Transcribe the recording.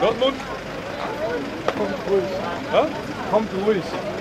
Dortmund? Kommt ruhig. Ja? Kommt ruhig.